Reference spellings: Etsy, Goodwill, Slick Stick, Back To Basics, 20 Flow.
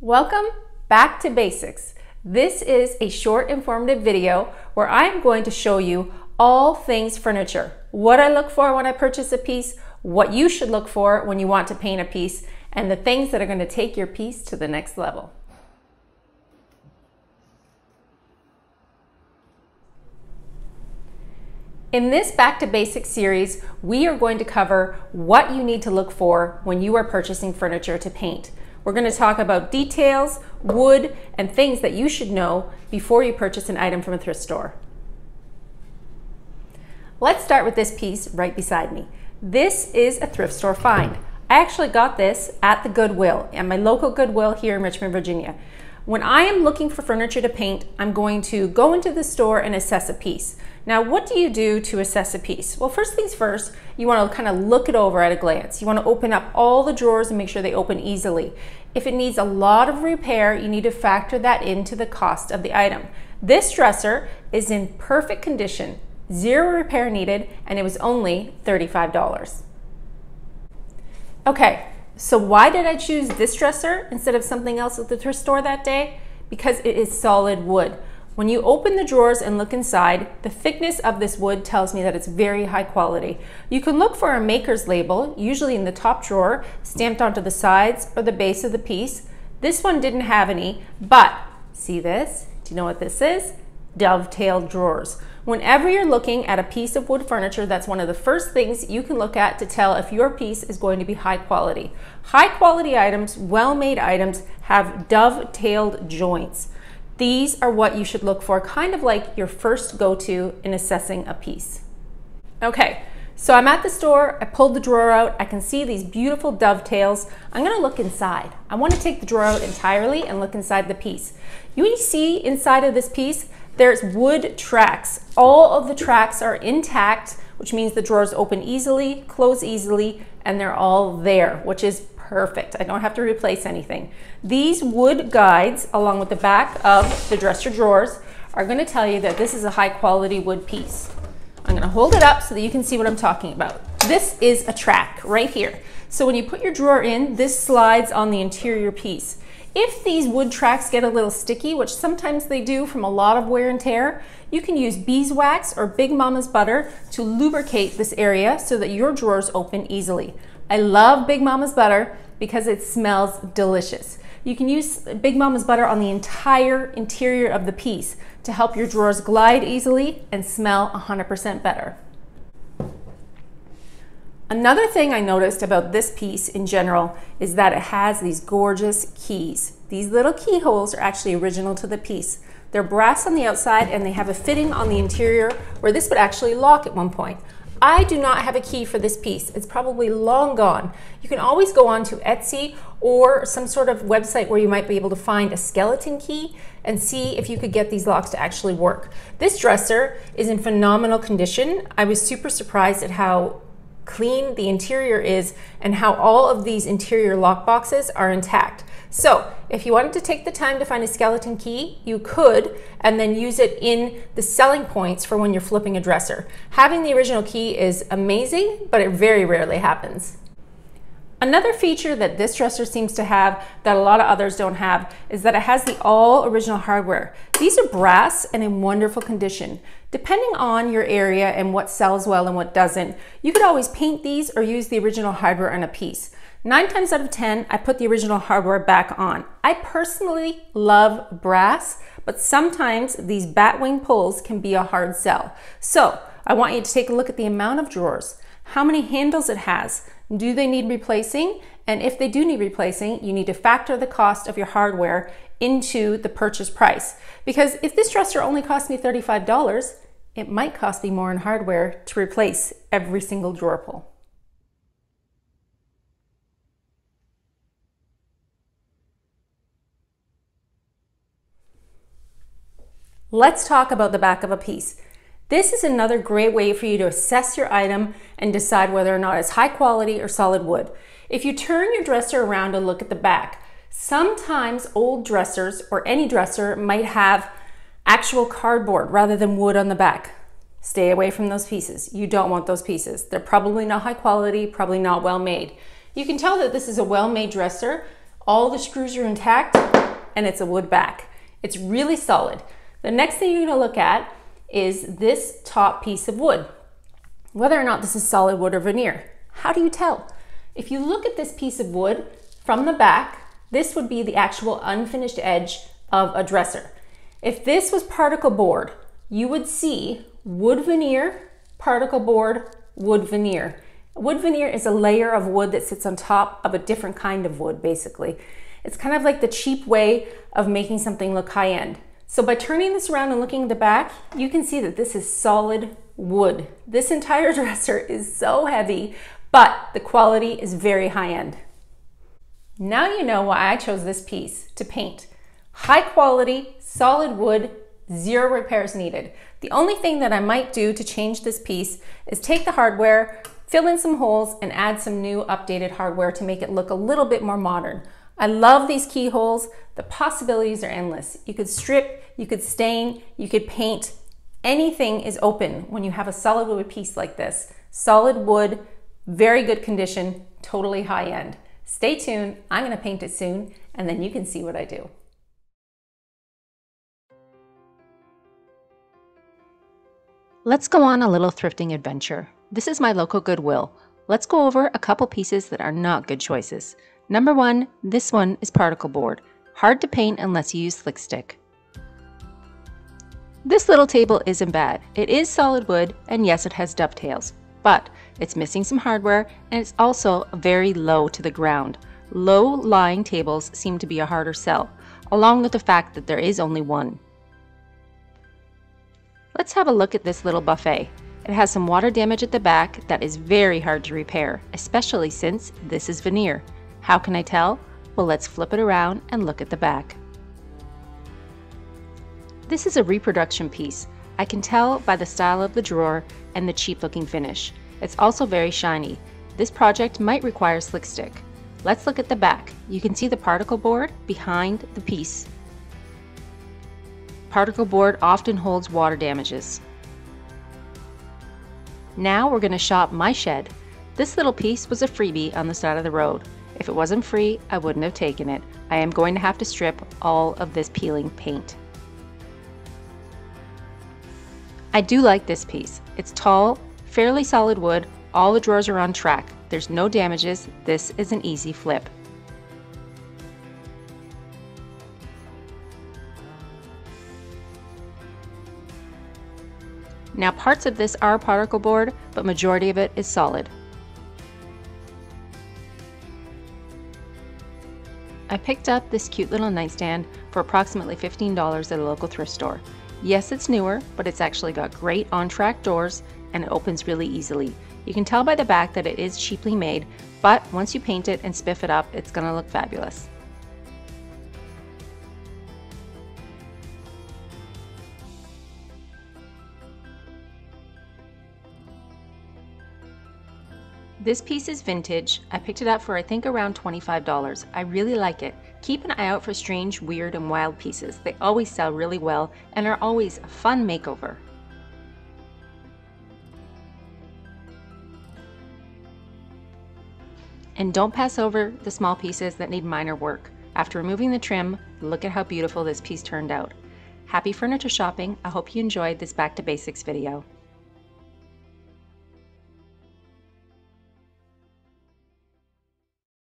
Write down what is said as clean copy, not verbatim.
Welcome back to Basics. This is a short informative video where I'm going to show you all things furniture. What I look for when I purchase a piece, what you should look for when you want to paint a piece, and the things that are going to take your piece to the next level. In this Back to Basics series, we are going to cover what you need to look for when you are purchasing furniture to paint. We're going to talk about details, wood, and things that you should know before you purchase an item from a thrift store. Let's start with this piece right beside me. This is a thrift store find. I actually got this at the Goodwill, at my local Goodwill here in Richmond, Virginia. When I am looking for furniture to paint, I'm going to go into the store and assess a piece. Now, what do you do to assess a piece? Well, first things first, you want to kind of look it over at a glance. You want to open up all the drawers and make sure they open easily. If it needs a lot of repair, you need to factor that into the cost of the item. This dresser is in perfect condition, zero repair needed, and it was only $35. Okay. So why did I choose this dresser instead of something else at the thrift store that day? Because it is solid wood. When you open the drawers and look inside, the thickness of this wood tells me that it's very high quality. You can look for a maker's label, usually in the top drawer, stamped onto the sides or the base of the piece. This one didn't have any, but see this? Do you know what this is? Dovetailed drawers. Whenever you're looking at a piece of wood furniture, that's one of the first things you can look at to tell if your piece is going to be high quality. High quality items, well-made items, have dovetailed joints. These are what you should look for, kind of like your first go-to in assessing a piece. Okay, so I'm at the store, I pulled the drawer out, I can see these beautiful dovetails. I'm gonna look inside. I wanna take the drawer out entirely and look inside the piece. You see inside of this piece, there's wood tracks. All of the tracks are intact, which means the drawers open easily, close easily, and they're all there, which is perfect. I don't have to replace anything. These wood guides, along with the back of the dresser drawers, are gonna tell you that this is a high quality wood piece. I'm gonna hold it up so that you can see what I'm talking about. This is a track right here. So when you put your drawer in, this slides on the interior piece. If these wood tracks get a little sticky, which sometimes they do from a lot of wear and tear, you can use beeswax or Big Mama's butter to lubricate this area so that your drawers open easily. I love Big Mama's butter because it smells delicious. You can use Big Mama's butter on the entire interior of the piece to help your drawers glide easily and smell 100% better. Another thing I noticed about this piece in general is that it has these gorgeous keys. These little keyholes are actually original to the piece. They're brass on the outside and they have a fitting on the interior where this would actually lock at one point. I do not have a key for this piece. It's probably long gone. You can always go on to Etsy or some sort of website where you might be able to find a skeleton key and see if you could get these locks to actually work. This dresser is in phenomenal condition. I was super surprised at how clean the interior is and how all of these interior lock boxes are intact. So if you wanted to take the time to find a skeleton key, you could, and then use it in the selling points for when you're flipping a dresser. Having the original key is amazing, but it very rarely happens. Another feature that this dresser seems to have that a lot of others don't have is that it has the all original hardware. These are brass and in wonderful condition. Depending on your area and what sells well and what doesn't, you could always paint these or use the original hardware on a piece. 9 times out of 10, I put the original hardware back on. I personally love brass, but sometimes these batwing pulls can be a hard sell. So I want you to take a look at the amount of drawers, how many handles it has, do they need replacing? And if they do need replacing, you need to factor the cost of your hardware into the purchase price. Because if this dresser only cost me $35, it might cost me more in hardware to replace every single drawer pull. Let's talk about the back of a piece. This is another great way for you to assess your item and decide whether or not it's high quality or solid wood. If you turn your dresser around and look at the back, sometimes old dressers or any dresser might have actual cardboard rather than wood on the back. Stay away from those pieces. You don't want those pieces. They're probably not high quality, probably not well made. You can tell that this is a well-made dresser All the screws are intact and it's a wood back. It's really solid. The next thing you're gonna look at is this top piece of wood. Whether or not this is solid wood or veneer, how do you tell? If you look at this piece of wood from the back, this would be the actual unfinished edge of a dresser. If this was particle board, you would see wood veneer, particle board, wood veneer. Wood veneer is a layer of wood that sits on top of a different kind of wood, basically. It's kind of like the cheap way of making something look high-end. So by turning this around and looking at the back, you can see that this is solid wood. This entire dresser is so heavy, but the quality is very high-end. Now you know why I chose this piece to paint. High quality, solid wood, zero repairs needed. The only thing that I might do to change this piece is take the hardware, fill in some holes, and add some new updated hardware to make it look a little bit more modern. I love these keyholes. The possibilities are endless. You could strip, you could stain, you could paint. Anything is open when you have a solid wood piece like this. Solid wood, very good condition, totally high end. Stay tuned, I'm gonna paint it soon, and then you can see what I do. Let's go on a little thrifting adventure. This is my local Goodwill. Let's go over a couple pieces that are not good choices. Number one, this one is particle board. Hard to paint unless you use Slick Stick. This little table isn't bad. It is solid wood, and yes, it has dovetails, but it's missing some hardware, and it's also very low to the ground. Low-lying tables seem to be a harder sell, along with the fact that there is only one. Let's have a look at this little buffet. It has some water damage at the back that is very hard to repair, especially since this is veneer. How can I tell? Well, let's flip it around and look at the back. This is a reproduction piece. I can tell by the style of the drawer and the cheap-looking finish. It's also very shiny. This project might require Slick Stick. Let's look at the back. You can see the particle board behind the piece. Particle board often holds water damages. Now we're going to shop my shed. This little piece was a freebie on the side of the road. If it wasn't free, I wouldn't have taken it. I am going to have to strip all of this peeling paint. I do like this piece. It's tall, fairly solid wood, all the drawers are on track. There's no damages. This is an easy flip. Now parts of this are particle board, but majority of it is solid. I picked up this cute little nightstand for approximately $15 at a local thrift store. Yes, it's newer, but it's actually got great on-track doors and it opens really easily. You can tell by the back that it is cheaply made, but once you paint it and spiff it up, it's gonna look fabulous. This piece is vintage. I picked it up for I think around $25. I really like it. Keep an eye out for strange, weird, and wild pieces. They always sell really well and are always a fun makeover. And don't pass over the small pieces that need minor work. After removing the trim, look at how beautiful this piece turned out. Happy furniture shopping. I hope you enjoyed this Back to Basics video.